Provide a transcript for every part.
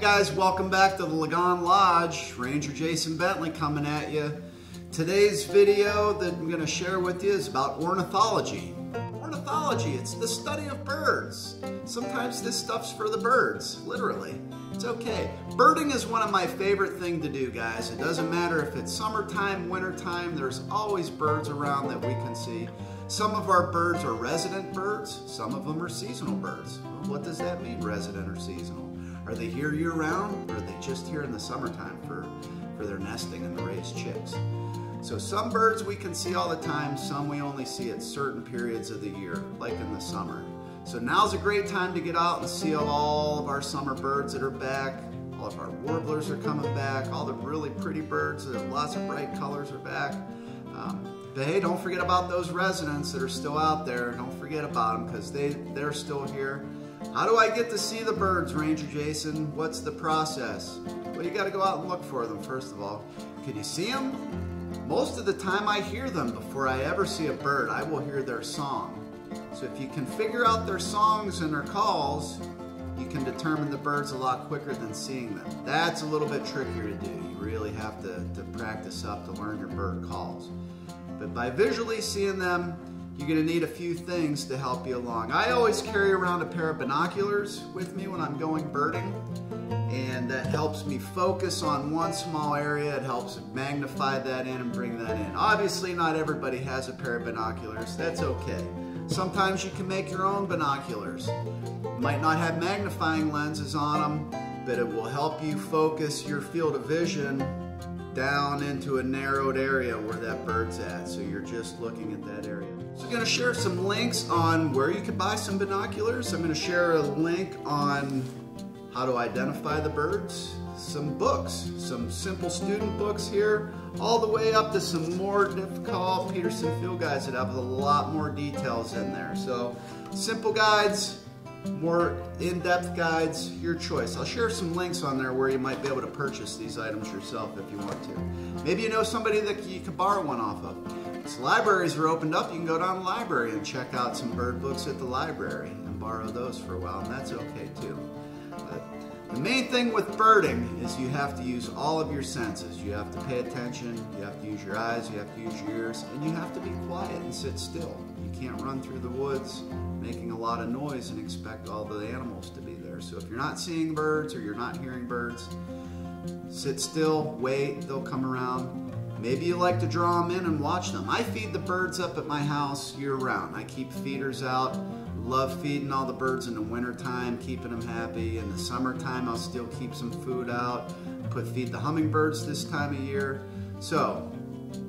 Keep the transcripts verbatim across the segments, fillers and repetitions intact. Hey guys, welcome back to the Lagon Lodge. Ranger Jason Bentley coming at you. Today's video that I'm going to share with you is about ornithology. Ornithology, it's the study of birds. Sometimes this stuff's for the birds, literally. It's okay. Birding is one of my favorite things to do, guys. It doesn't matter if it's summertime, wintertime, there's always birds around that we can see. Some of our birds are resident birds, some of them are seasonal birds. Well, what does that mean, resident or seasonal? Are they here year-round, or are they just here in the summertime for, for their nesting and to raise chicks? So some birds we can see all the time, some we only see at certain periods of the year, like in the summer. So now's a great time to get out and see all of our summer birds that are back, all of our warblers are coming back, all the really pretty birds that have lots of bright colors are back. Um, but hey, don't forget about those residents that are still out there. Don't forget about them because they, they're still here. How do I get to see the birds, Ranger Jason? What's the process? Well, you gotta go out and look for them, first of all. Can you see them? Most of the time I hear them before I ever see a bird. I will hear their song. So if you can figure out their songs and their calls, you can determine the birds a lot quicker than seeing them. That's a little bit trickier to do. You really have to, to practice up to learn your bird calls. But by visually seeing them, you're going to need a few things to help you along. I always carry around a pair of binoculars with me when I'm going birding, and that helps me focus on one small area. It helps magnify that in and bring that in. Obviously, not everybody has a pair of binoculars. That's okay. Sometimes you can make your own binoculars. You might not have magnifying lenses on them, but it will help you focus your field of vision down into a narrowed area where that bird's at, so you're just looking at that area. So I'm going to share some links on where you can buy some binoculars. I'm going to share a link on how to identify the birds, some books, some simple student books here, all the way up to some more difficult Peterson field guides that have a lot more details in there. So simple guides, more in-depth guides, your choice. I'll share some links on there where you might be able to purchase these items yourself if you want to. Maybe you know somebody that you can borrow one off of. So libraries are opened up. You can go down to the library and check out some bird books at the library and borrow those for a while, and that's okay too. But the main thing with birding is you have to use all of your senses. You have to pay attention, you have to use your eyes, you have to use your ears, and you have to be quiet and sit still. You can't run through the woods making a lot of noise and expect all the animals to be there. So if you're not seeing birds or you're not hearing birds, sit still, wait, they'll come around. Maybe you like to draw them in and watch them. I feed the birds up at my house year round. I keep feeders out. Love feeding all the birds in the wintertime, keeping them happy. In the summertime, I'll still keep some food out. Put feed the hummingbirds this time of year. So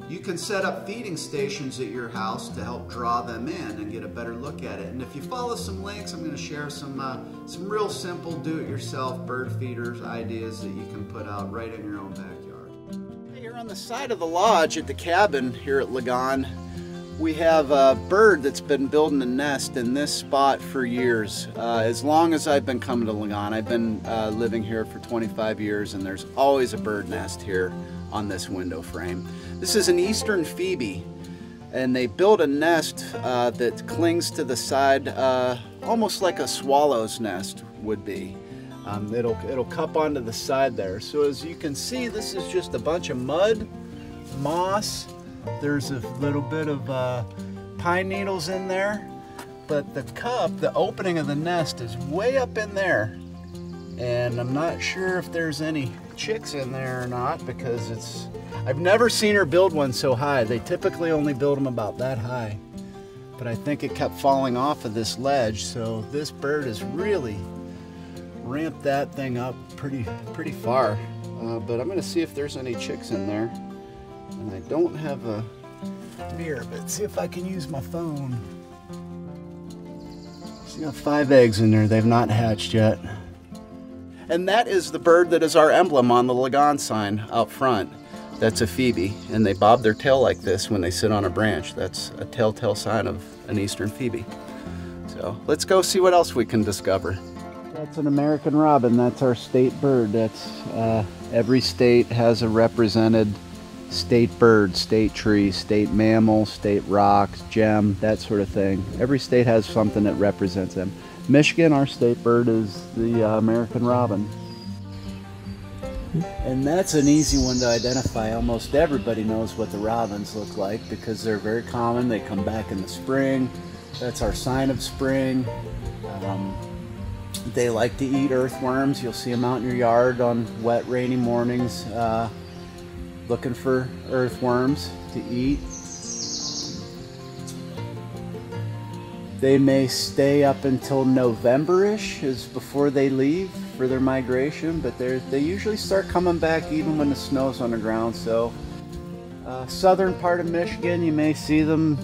you can set up feeding stations at your house to help draw them in and get a better look at it. And if you follow some links, I'm going to share some uh, some real simple do-it-yourself bird feeders ideas that you can put out right in your own backyard. Here on the side of the lodge at the cabin here at Lagon, we have a bird that's been building a nest in this spot for years. Uh, as long as I've been coming to Lagon, I've been uh, living here for twenty-five years, and there's always a bird nest here on this window frame. This is an Eastern Phoebe, and they build a nest uh, that clings to the side uh, almost like a swallow's nest would be. Um, it'll, it'll cup onto the side there. So as you can see, this is just a bunch of mud, moss. There's a little bit of uh, pine needles in there, but the cup, the opening of the nest is way up in there. And I'm not sure if there's any chicks in there or not, because it's, I've never seen her build one so high. They typically only build them about that high, but I think it kept falling off of this ledge. So this bird has really ramped that thing up pretty, pretty far. Uh, but I'm gonna see if there's any chicks in there. And I don't have a mirror, but see if I can use my phone. See, I got five eggs in there. They've not hatched yet. And that is the bird that is our emblem on the Lagon sign out front. That's a Phoebe, and they bob their tail like this when they sit on a branch. That's a telltale sign of an Eastern Phoebe. So let's go see what else we can discover. That's an American Robin. That's our state bird. That's uh, every state has a represented state bird, state tree, state mammal, state rocks, gem, that sort of thing. Every state has something that represents them. Michigan, our state bird, is the uh, American Robin. And that's an easy one to identify. Almost everybody knows what the robins look like because they're very common. They come back in the spring. That's our sign of spring. Um, they like to eat earthworms. You'll see them out in your yard on wet, rainy mornings uh, looking for earthworms to eat. They may stay up until November-ish is before they leave for their migration, but they they usually start coming back even when the snow's on the ground. So uh, southern part of Michigan, you may see them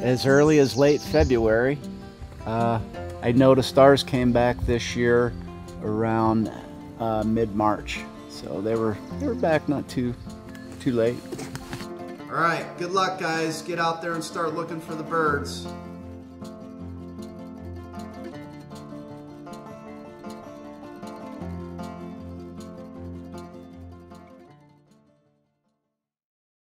as early as late February. Uh, I noticed ours came back this year around uh, mid-March, so they were they were back not too too late. All right, good luck guys. Get out there and start looking for the birds.